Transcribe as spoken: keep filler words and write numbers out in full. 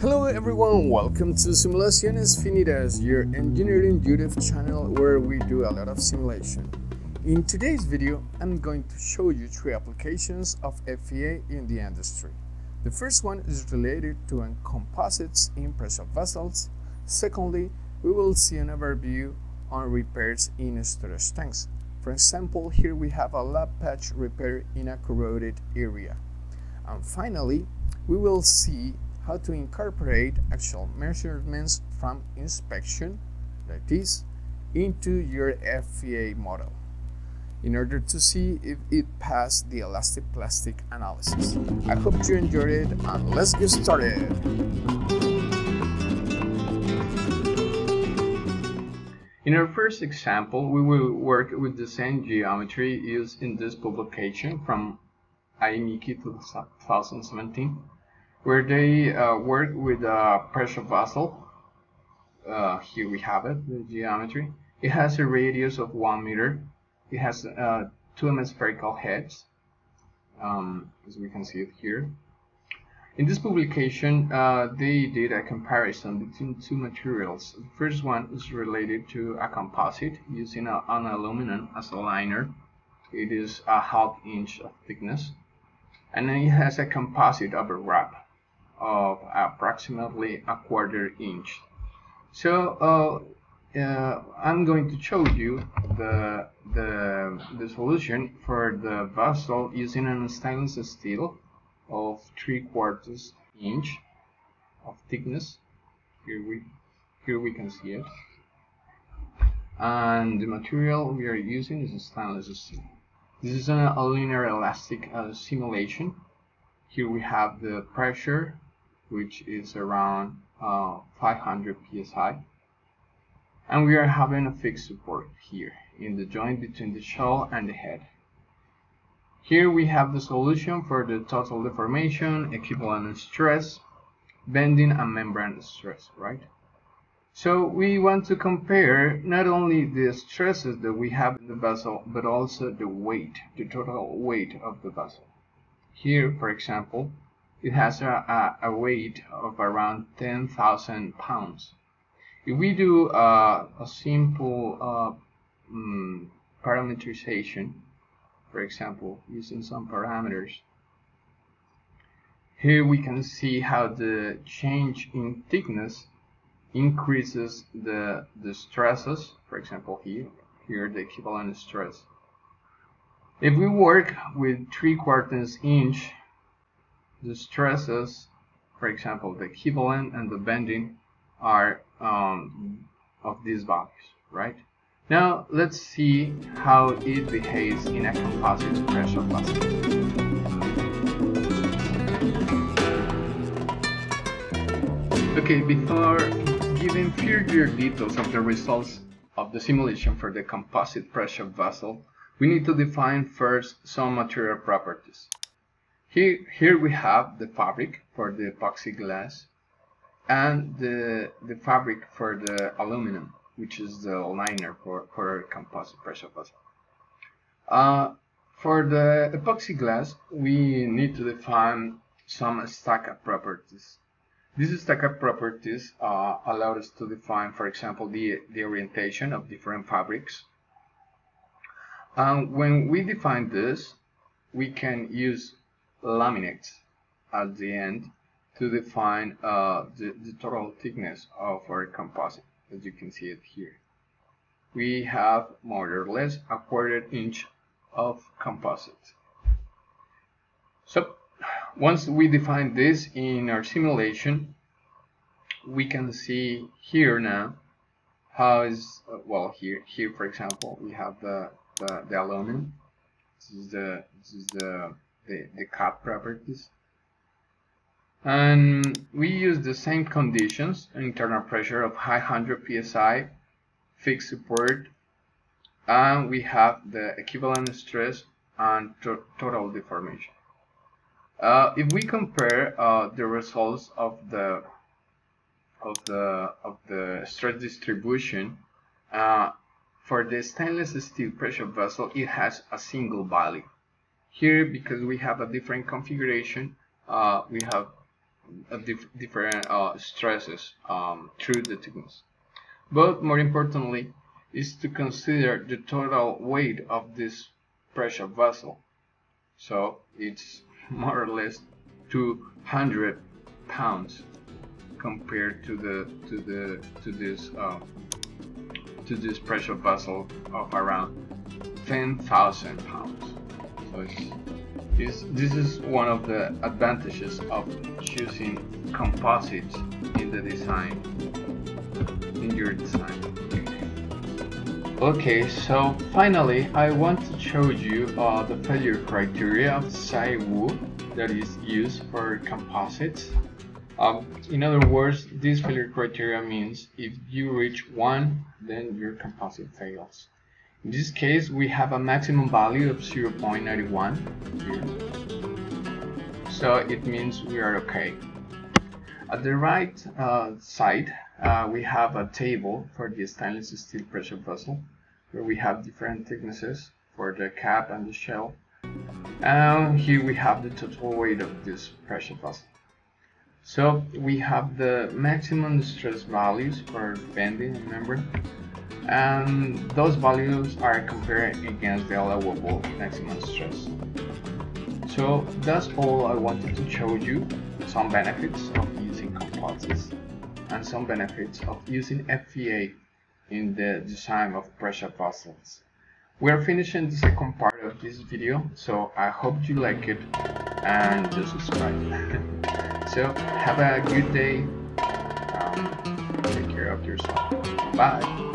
Hello everyone, welcome to Simulaciones Finitas, your engineering YouTube channel where we do a lot of simulation. In today's video, I'm going to show you three applications of F E A in the industry. The first one is related to composites in pressure vessels. Secondly, we will see an overview on repairs in storage tanks. For example, here we have a lab patch repair in a corroded area. And finally, we will see how to incorporate actual measurements from inspection, that is, into your F E A model, in order to see if it passed the elastic plastic analysis. I hope you enjoyed it, and let's get started! In our first example, we will work with the same geometry used in this publication from I M E C E two thousand seventeen, where they uh, work with a pressure vessel. Uh, here we have it, the geometry. It has a radius of one meter. It has uh, two hemispherical heads, um, as we can see it here. In this publication, uh, they did a comparison between two materials. The first one is related to a composite using a, an aluminum as a liner. It is a half inch of thickness, and then it has a composite overwrap of approximately a quarter inch. So uh, uh, I'm going to show you the, the, the solution for the vessel using a stainless steel of three quarters inch of thickness. Here we, here we can see it. And the material we are using is stainless steel. This is a, a linear elastic uh, simulation. Here we have the pressure, which is around uh, five hundred P S I. And we are having a fixed support here in the joint between the shell and the head. Here we have the solution for the total deformation, equivalent stress, bending, and membrane stress, right? So we want to compare not only the stresses that we have in the vessel, but also the weight, the total weight of the vessel. Here, for example, it has a, a, a weight of around ten thousand pounds. If we do uh, a simple uh, um, parameterization, for example, using some parameters, here we can see how the change in thickness increases the, the stresses, for example here, here the equivalent stress. If we work with three quarters inch, the stresses, for example the equivalent and the bending, are um, of these values, right? Now let's see how it behaves in a composite pressure vessel. Okay, before giving further details of the results of the simulation for the composite pressure vessel, we need to define first some material properties. Here, here we have the fabric for the epoxy glass and the, the fabric for the aluminum, which is the liner for, for composite pressure vessel. Uh, for the epoxy glass, we need to define some stack-up properties. These stack-up properties uh, allow us to define, for example, the, the orientation of different fabrics. And when we define this, we can use laminates at the end to define uh, the, the total thickness of our composite, as you can see it here. We have more or less a quarter inch of composite. So, once we define this in our simulation, we can see here now how is, well, here, here for example, we have the, the, the aluminum. This is, the, this is the, the, the cut properties. And we use the same conditions, internal pressure of five hundred P S I, fixed support, and we have the equivalent stress and to total deformation. Uh, if we compare uh, the results of the of the of the stress distribution uh, for the stainless steel pressure vessel, it has a single value. Here, because we have a different configuration, uh, we have uh, dif different uh, stresses um, through the thickness. But more importantly is to consider the total weight of this pressure vessel. So it's more or less two hundred pounds compared to the to the to this uh, to this pressure vessel of around ten thousand pounds. So it's, it's, this is one of the advantages of choosing composites in the design, in your design. Okay, so finally I want to show you uh, the failure criteria of Tsai-Wu that is used for composites. Um, in other words, this failure criteria means if you reach one, then your composite fails. In this case, we have a maximum value of zero point nine one here, so it means we are okay. At the right uh, side, uh, we have a table for the stainless steel pressure vessel, where we have different thicknesses for the cap and the shell. And here we have the total weight of this pressure vessel. So we have the maximum stress values for bending, remember? And those values are compared against the allowable maximum stress. So that's all I wanted to show you, some benefits of using composites and some benefits of using F E A in the design of pressure vessels. We are finishing the second part of this video, so I hope you like it and just subscribe. So have a good day, um, take care of yourself, bye!